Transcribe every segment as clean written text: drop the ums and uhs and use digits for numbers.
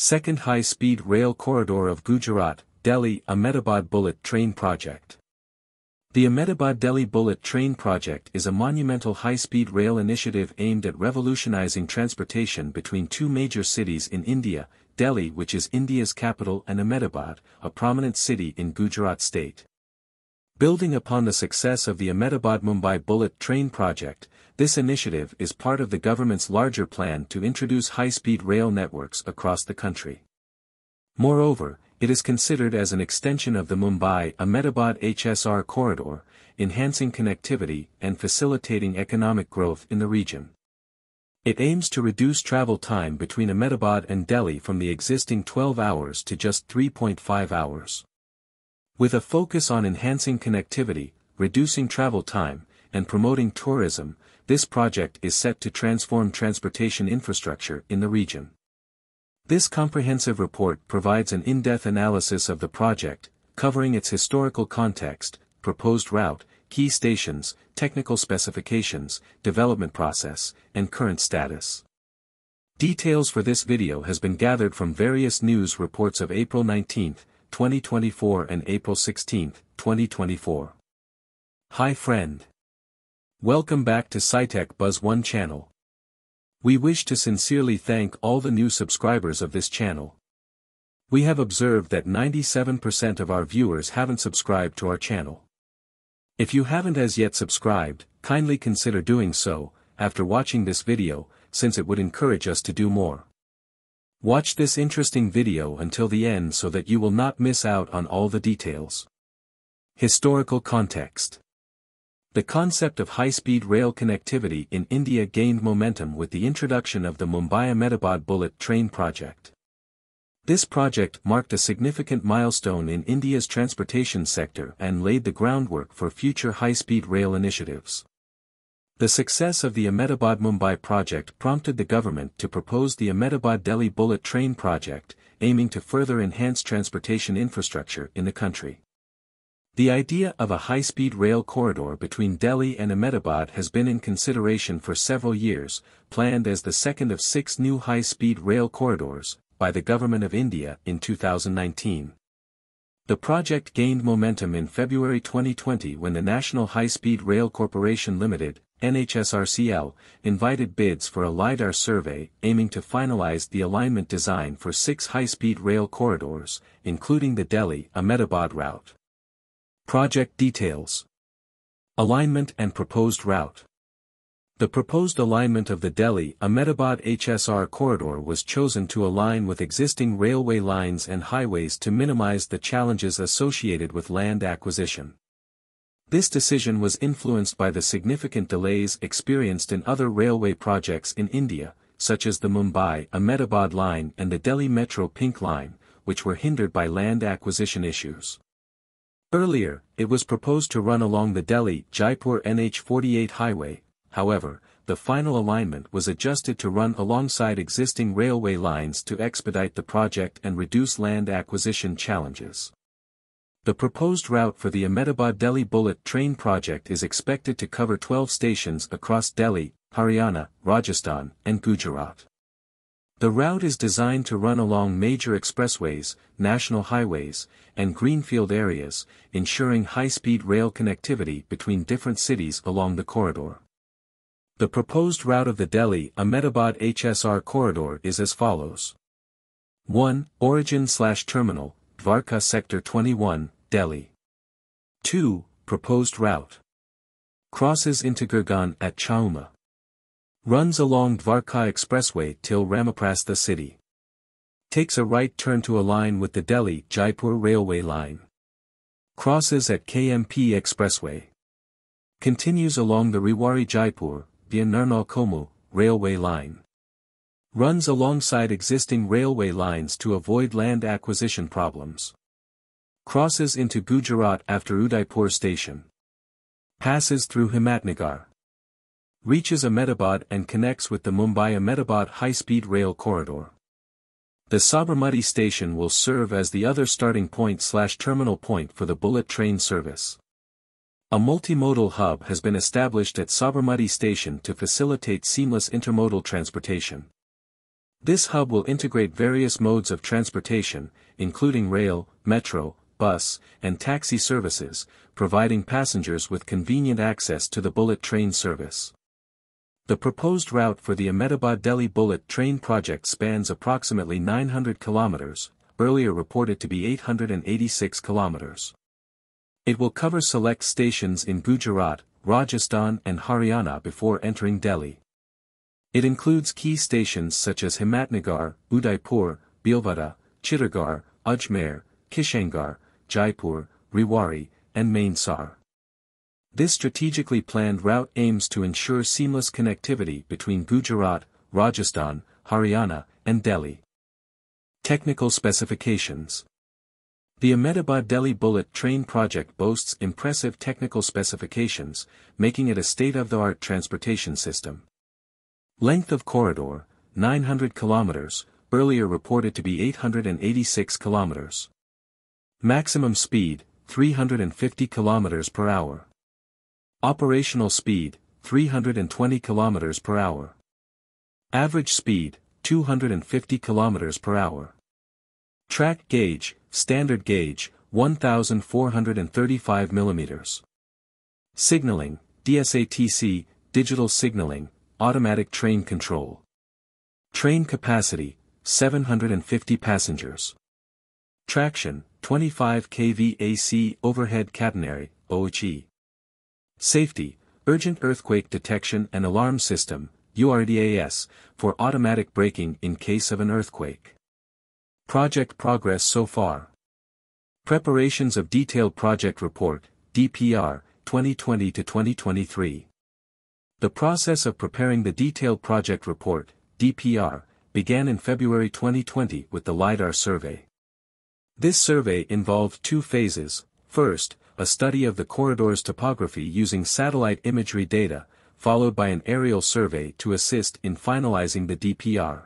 Second high-speed rail corridor of Gujarat, Delhi–Ahmedabad bullet train project. The Ahmedabad-Delhi bullet train project is a monumental high-speed rail initiative aimed at revolutionizing transportation between two major cities in India, Delhi, which is India's capital, and Ahmedabad, a prominent city in Gujarat state. Building upon the success of the Ahmedabad-Mumbai bullet train project, this initiative is part of the government's larger plan to introduce high-speed rail networks across the country. Moreover, it is considered as an extension of the Mumbai–Ahmedabad HSR corridor, enhancing connectivity and facilitating economic growth in the region. It aims to reduce travel time between Ahmedabad and Delhi from the existing 12 hours to just 3.5 hours. With a focus on enhancing connectivity, reducing travel time, and promoting tourism, this project is set to transform transportation infrastructure in the region. This comprehensive report provides an in-depth analysis of the project, covering its historical context, proposed route, key stations, technical specifications, development process, and current status. Details for this video has been gathered from various news reports of April 19, 2024 and April 16, 2024. Hi friend. Welcome back to SCITECH BUZZ 1 channel. We wish to sincerely thank all the new subscribers of this channel. We have observed that 97% of our viewers haven't subscribed to our channel. If you haven't as yet subscribed, kindly consider doing so, after watching this video, since it would encourage us to do more. Watch this interesting video until the end so that you will not miss out on all the details. Historical context. The concept of high-speed rail connectivity in India gained momentum with the introduction of the Mumbai–Ahmedabad bullet train project. This project marked a significant milestone in India's transportation sector and laid the groundwork for future high-speed rail initiatives. The success of the Ahmedabad-Mumbai project prompted the government to propose the Ahmedabad-Delhi bullet train project, aiming to further enhance transportation infrastructure in the country. The idea of a high-speed rail corridor between Delhi and Ahmedabad has been in consideration for several years, planned as the second of 6 new high-speed rail corridors, by the Government of India in 2019. The project gained momentum in February 2020 when the National High-Speed Rail Corporation Limited, NHSRCL, invited bids for a LIDAR survey aiming to finalize the alignment design for 6 high-speed rail corridors, including the Delhi–Ahmedabad route. Project details. Alignment and proposed route. The proposed alignment of the Delhi–Ahmedabad HSR corridor was chosen to align with existing railway lines and highways to minimize the challenges associated with land acquisition. This decision was influenced by the significant delays experienced in other railway projects in India, such as the Mumbai–Ahmedabad line and the Delhi Metro Pink line, which were hindered by land acquisition issues. Earlier, it was proposed to run along the Delhi–Jaipur NH-48 highway, however, the final alignment was adjusted to run alongside existing railway lines to expedite the project and reduce land acquisition challenges. The proposed route for the Ahmedabad-Delhi bullet train project is expected to cover 12 stations across Delhi, Haryana, Rajasthan, and Gujarat. The route is designed to run along major expressways, national highways, and greenfield areas, ensuring high-speed rail connectivity between different cities along the corridor. The proposed route of the Delhi–Ahmedabad HSR corridor is as follows. 1. Origin/terminal, Dvarka Sector 21, Delhi. 2. Proposed route. Crosses into Gurgaon at Chauma. Runs along Dvarka Expressway till Ramprastha city. Takes a right turn to align with the Delhi–Jaipur railway line. Crosses at KMP Expressway. Continues along the Rewari–Jaipur, via Narnaul–Komu, railway line. Runs alongside existing railway lines to avoid land acquisition problems. Crosses into Gujarat after Udaipur station. Passes through Himatnagar. Reaches Ahmedabad and connects with the Mumbai–Ahmedabad high-speed rail corridor. The Sabarmati station will serve as the other starting point/terminal point for the bullet train service. A multimodal hub has been established at Sabarmati station to facilitate seamless intermodal transportation. This hub will integrate various modes of transportation, including rail, metro, bus, and taxi services, providing passengers with convenient access to the bullet train service. The proposed route for the Ahmedabad-Delhi bullet train project spans approximately 900 kilometers, earlier reported to be 886 kilometers. It will cover select stations in Gujarat, Rajasthan and Haryana before entering Delhi. It includes key stations such as Himatnagar, Udaipur, Bhilwara, Chittagong, Ajmer, Kishangarh, Jaipur, Rewari, and Mainsar. This strategically planned route aims to ensure seamless connectivity between Gujarat, Rajasthan, Haryana, and Delhi. Technical specifications. The Ahmedabad-Delhi bullet train project boasts impressive technical specifications, making it a state-of-the-art transportation system. Length of corridor, 900 kilometers, earlier reported to be 886 kilometers. Maximum speed, 350 kilometers per hour. Operational speed, 320 kilometers per hour. Average speed, 250 kilometers per hour. Track gauge, standard gauge, 1,435 millimeters. Signaling, DSATC, digital signaling, automatic train control. Train capacity, 750 passengers. Traction, 25 kV AC overhead catenary, OHE. Safety, urgent earthquake detection and alarm system, URDAS, for automatic braking in case of an earthquake. Project progress so far. Preparations of detailed project report, DPR, 2020-2023. The process of preparing the detailed project report, DPR, began in February 2020 with the LIDAR survey. This survey involved two phases. First, a study of the corridor's topography using satellite imagery data, followed by an aerial survey to assist in finalizing the DPR.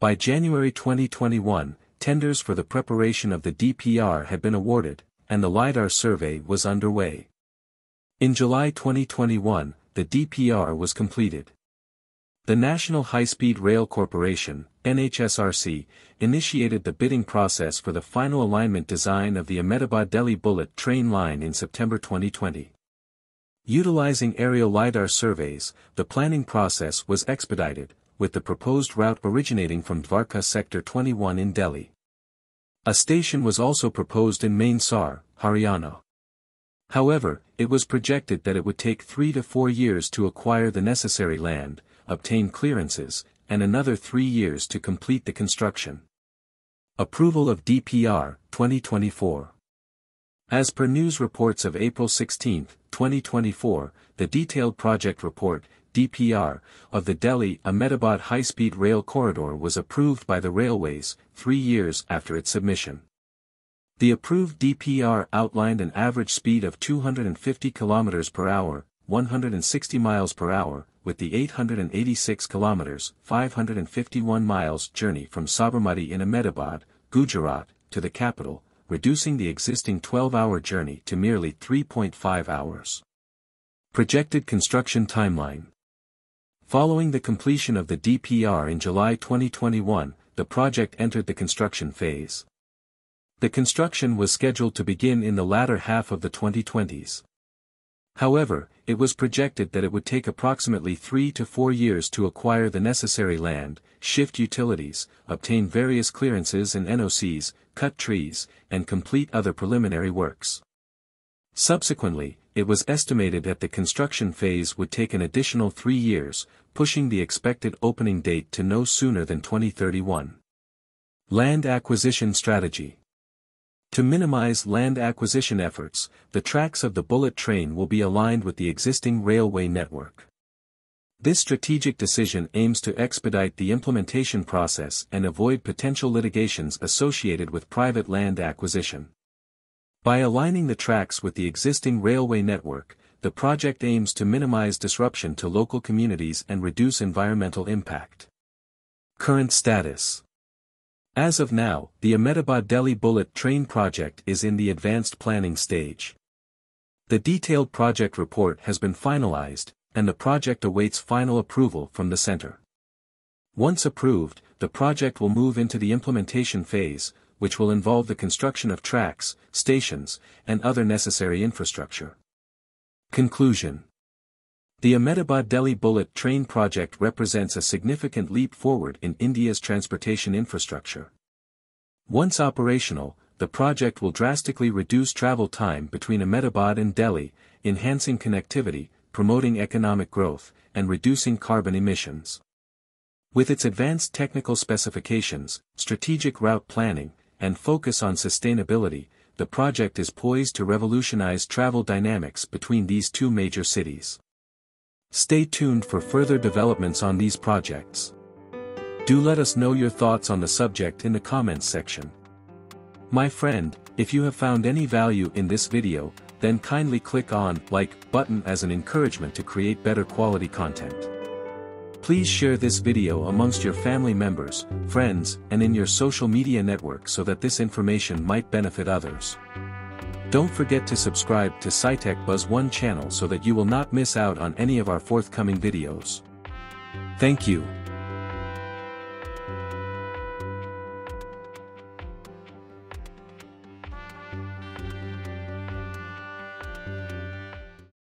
By January 2021, tenders for the preparation of the DPR had been awarded, and the LIDAR survey was underway. In July 2021, the DPR was completed. The National High-Speed Rail Corporation, NHSRC, initiated the bidding process for the final alignment design of the Ahmedabad-Delhi bullet train line in September 2020. Utilizing aerial LIDAR surveys, the planning process was expedited, with the proposed route originating from Dvarka Sector 21 in Delhi. A station was also proposed in Mainsar, Haryana. However, it was projected that it would take 3 to 4 years to acquire the necessary land, obtain clearances, and another 3 years to complete the construction. Approval of DPR, 2024. As per news reports of April 16, 2024, the detailed project report, DPR, of the Delhi–Ahmedabad high-speed rail corridor was approved by the railways 3 years after its submission. The approved DPR outlined an average speed of 250 km per hour, 160 miles per hour, with the 886 km, 551 miles journey from Sabarmati in Ahmedabad, Gujarat, to the capital, reducing the existing 12-hour journey to merely 3.5 hours. Projected construction timeline. Following the completion of the DPR in July 2021, the project entered the construction phase. The construction was scheduled to begin in the latter half of the 2020s. However, it was projected that it would take approximately 3 to 4 years to acquire the necessary land, shift utilities, obtain various clearances and NOCs, cut trees, and complete other preliminary works. Subsequently, it was estimated that the construction phase would take an additional 3 years, pushing the expected opening date to no sooner than 2031. Land acquisition strategy. To minimize land acquisition efforts, the tracks of the bullet train will be aligned with the existing railway network. This strategic decision aims to expedite the implementation process and avoid potential litigations associated with private land acquisition. By aligning the tracks with the existing railway network, the project aims to minimize disruption to local communities and reduce environmental impact. Current status. As of now, the Ahmedabad-Delhi bullet train project is in the advanced planning stage. The detailed project report has been finalized, and the project awaits final approval from the center. Once approved, the project will move into the implementation phase, which will involve the construction of tracks, stations, and other necessary infrastructure. Conclusion. The Ahmedabad-Delhi bullet train project represents a significant leap forward in India's transportation infrastructure. Once operational, the project will drastically reduce travel time between Ahmedabad and Delhi, enhancing connectivity, promoting economic growth, and reducing carbon emissions. With its advanced technical specifications, strategic route planning, and focus on sustainability, the project is poised to revolutionize travel dynamics between these two major cities. Stay tuned for further developments on these projects. Do let us know your thoughts on the subject in the comments section. My friend, if you have found any value in this video, then kindly click on like button as an encouragement to create better quality content. Please share this video amongst your family members, friends, and in your social media network so that this information might benefit others. Don't forget to subscribe to SCITECH BUZZ 1 channel so that you will not miss out on any of our forthcoming videos. Thank you.